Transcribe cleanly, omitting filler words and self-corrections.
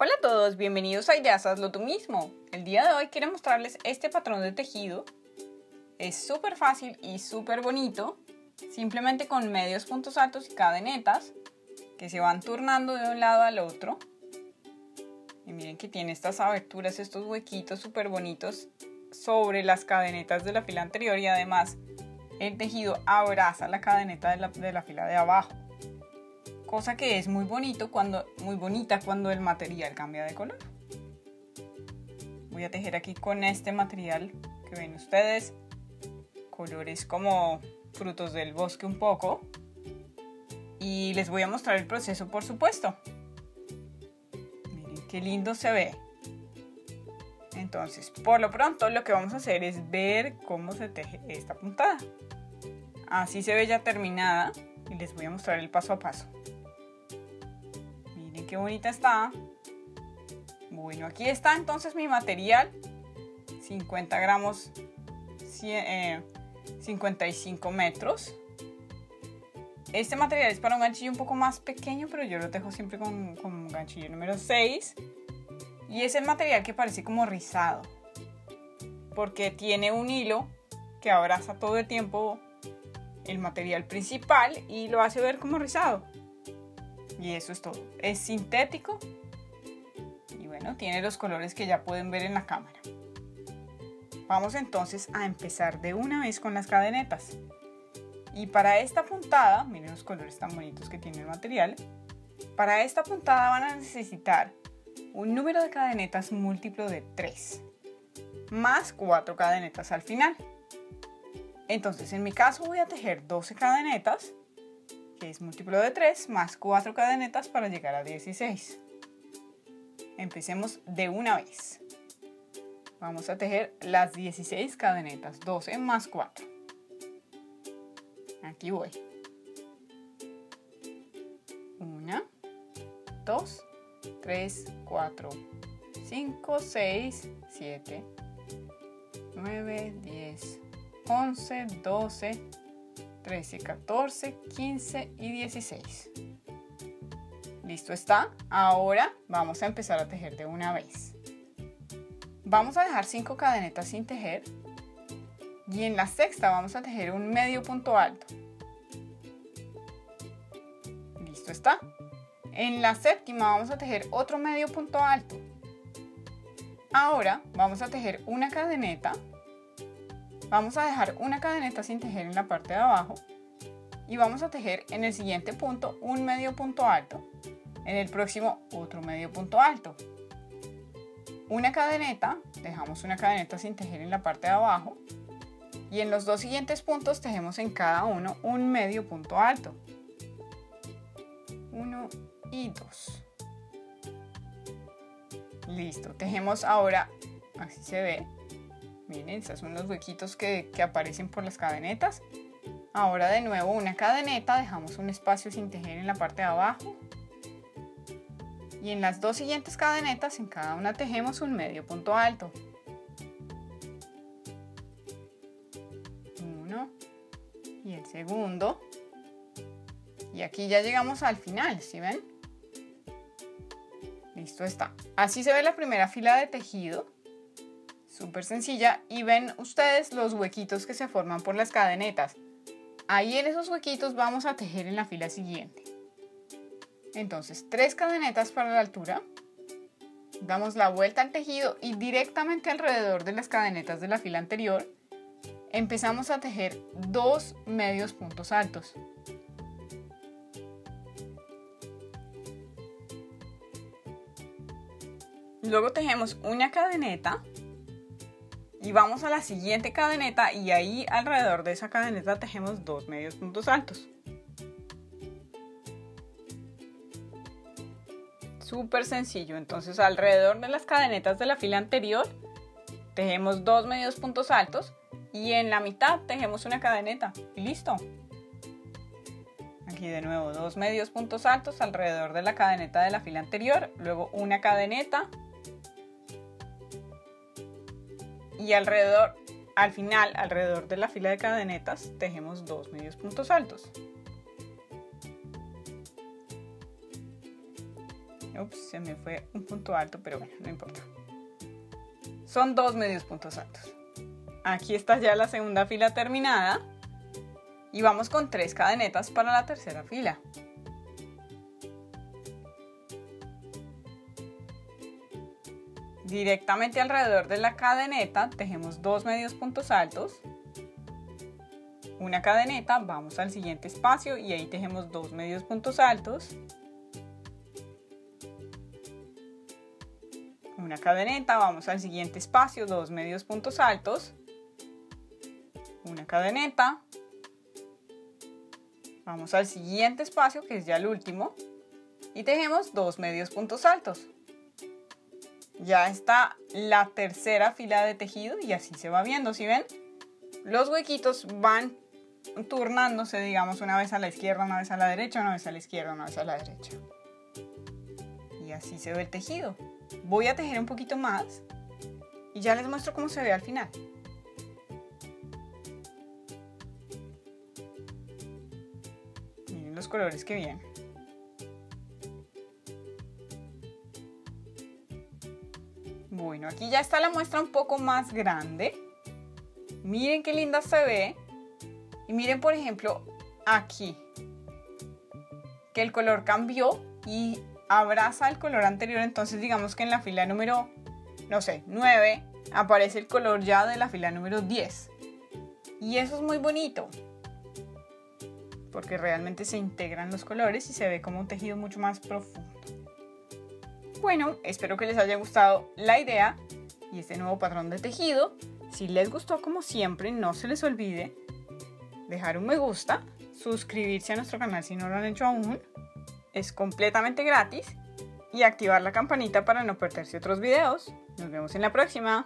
Hola a todos, bienvenidos a Ideas Hazlo Tú Mismo. El día de hoy quiero mostrarles este patrón de tejido. Es súper fácil y súper bonito, simplemente con medios puntos altos y cadenetas que se van turnando de un lado al otro. Y miren que tiene estas aberturas, estos huequitos súper bonitos sobre las cadenetas de la fila anterior, y además el tejido abraza la cadeneta de la fila de abajo. Cosa que es muy bonita cuando el material cambia de color. Voy a tejer aquí con este material que ven ustedes, colores como frutos del bosque un poco, y les voy a mostrar el proceso, por supuesto. Miren qué lindo se ve. Entonces, por lo pronto lo que vamos a hacer es ver cómo se teje esta puntada. Así se ve ya terminada y les voy a mostrar el paso a paso. Miren qué bonita está. Bueno, aquí está entonces mi material. 50 gramos, 55 metros. Este material es para un ganchillo un poco más pequeño, pero yo lo tejo siempre con un ganchillo número 6. Y es el material que parece como rizado, porque tiene un hilo que abraza todo el tiempo el material principal y lo hace ver como rizado. Y eso es todo. Es sintético y bueno, tiene los colores que ya pueden ver en la cámara. Vamos entonces a empezar de una vez con las cadenetas. Y para esta puntada, miren los colores tan bonitos que tiene el material. Para esta puntada van a necesitar un número de cadenetas múltiplo de 3 más 4 cadenetas al final. Entonces, en mi caso voy a tejer 12 cadenetas, que es múltiplo de 3, más 4 cadenetas para llegar a 16. Empecemos de una vez. Vamos a tejer las 16 cadenetas, 12 más 4. Aquí voy. 1, 2, 3, 4, 5, 6, 7, 9, 10. 11, 12, 13, 14, 15 y 16. Listo está. Ahora vamos a empezar a tejer de una vez. Vamos a dejar 5 cadenetas sin tejer y en la sexta vamos a tejer un medio punto alto. Listo está. En la séptima vamos a tejer otro medio punto alto. Ahora vamos a tejer una cadeneta. Vamos a dejar una cadeneta sin tejer en la parte de abajo y vamos a tejer en el siguiente punto un medio punto alto, en el próximo otro medio punto alto. Una cadeneta, dejamos una cadeneta sin tejer en la parte de abajo y en los dos siguientes puntos tejemos en cada uno un medio punto alto. 1 y 2. Listo, tejemos ahora, así se ve. Miren, estos son los huequitos que aparecen por las cadenetas. Ahora de nuevo una cadeneta, dejamos un espacio sin tejer en la parte de abajo. Y en las dos siguientes cadenetas, en cada una tejemos un medio punto alto. 1 y el segundo. Y aquí ya llegamos al final, ¿sí ven? Listo está. Así se ve la primera fila de tejido. Súper sencilla, y ven ustedes los huequitos que se forman por las cadenetas. Ahí en esos huequitos vamos a tejer en la fila siguiente. Entonces 3 cadenetas para la altura, damos la vuelta al tejido y directamente alrededor de las cadenetas de la fila anterior empezamos a tejer 2 medios puntos altos. Luego tejemos una cadeneta y vamos a la siguiente cadeneta y ahí alrededor de esa cadeneta tejemos 2 medios puntos altos. Súper sencillo. Entonces alrededor de las cadenetas de la fila anterior tejemos 2 medios puntos altos y en la mitad tejemos una cadeneta. Y listo. Aquí de nuevo 2 medios puntos altos alrededor de la cadeneta de la fila anterior, luego una cadeneta. Y alrededor, al final, alrededor de la fila de cadenetas, tejemos 2 medios puntos altos. Ups, se me fue un punto alto, pero bueno, no importa. Son 2 medios puntos altos. Aquí está ya la segunda fila terminada. Y vamos con 3 cadenetas para la tercera fila. Directamente alrededor de la cadeneta tejemos 2 medios puntos altos, una cadeneta, vamos al siguiente espacio y ahí tejemos 2 medios puntos altos, una cadeneta, vamos al siguiente espacio, 2 medios puntos altos, una cadeneta, vamos al siguiente espacio que es ya el último y tejemos 2 medios puntos altos. Ya está la tercera fila de tejido y así se va viendo, ¿sí ven? Los huequitos van turnándose, digamos, una vez a la izquierda, una vez a la derecha, una vez a la izquierda, una vez a la derecha. Y así se ve el tejido. Voy a tejer un poquito más y ya les muestro cómo se ve al final. Miren los colores que vienen. Bueno, aquí ya está la muestra un poco más grande. Miren qué linda se ve. Y miren, por ejemplo, aquí. Que el color cambió y abraza el color anterior. Entonces, digamos que en la fila número, no sé, 9, aparece el color ya de la fila número 10. Y eso es muy bonito. Porque realmente se integran los colores y se ve como un tejido mucho más profundo. Bueno, espero que les haya gustado la idea y este nuevo patrón de tejido. Si les gustó, como siempre, no se les olvide dejar un me gusta, suscribirse a nuestro canal si no lo han hecho aún, es completamente gratis, y activar la campanita para no perderse otros videos. Nos vemos en la próxima.